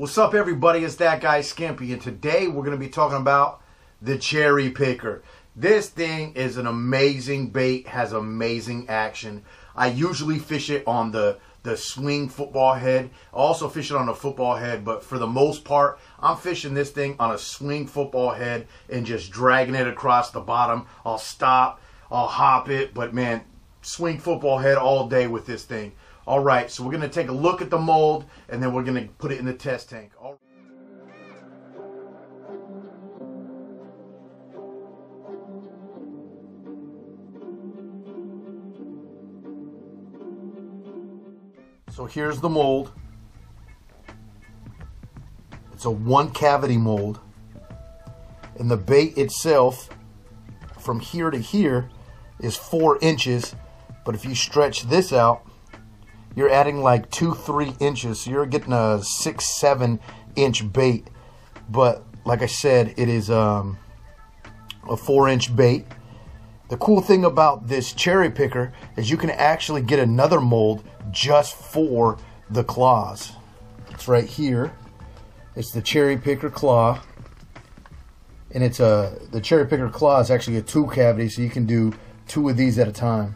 What's up, everybody? It's That Guy Skimpy, and today we're going to be talking about the Cherry Picker. This thing is an amazing bait, has amazing action. I usually fish it on the swing football head. I also fish it on a football head, but for the most part, I'm fishing this thing on a swing football head and just dragging it across the bottom. I'll stop, I'll hop it, but man, swing football head all day with this thing. All right, so we're going to take a look at the mold, and then we're going to put it in the test tank. All right. So here's the mold. It's a one cavity mold. And the bait itself, from here to here, is 4 inches. But if you stretch this out, you're adding like 2-3 inches, so you're getting a 6-7 inch bait. But like I said, it is a 4-inch bait. The cool thing about this Cherry Picker is you can actually get another mold just for the claws. It's right here. It's the Cherry Picker claw, and it's the Cherry Picker claw is actually a 2-cavity, so you can do 2 of these at a time.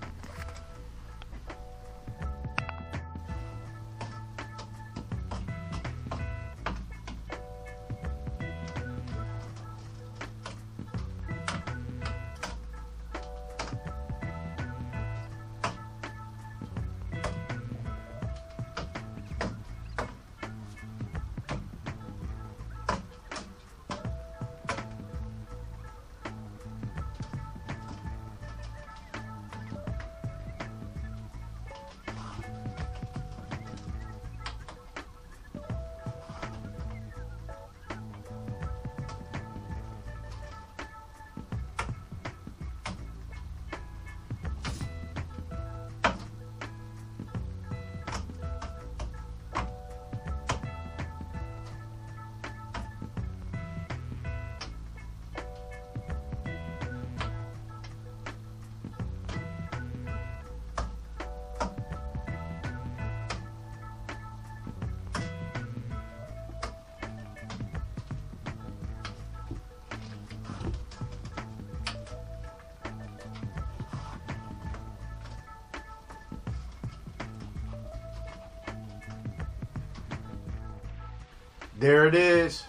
There it is,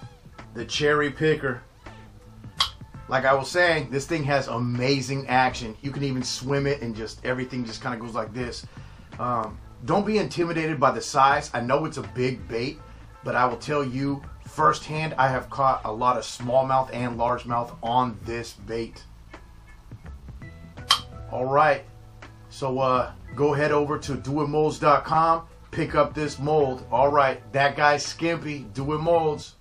the Cherry Picker. Like I was saying, this thing has amazing action. You can even swim it, and just everything just kind of goes like this. Don't be intimidated by the size. I know it's a big bait, but I will tell you firsthand, I have caught a lot of smallmouth and largemouth on this bait. All right, so go head over to doitmolds.com. Pick up this mold. All right, That Guy Skimpy, Do-It Molds.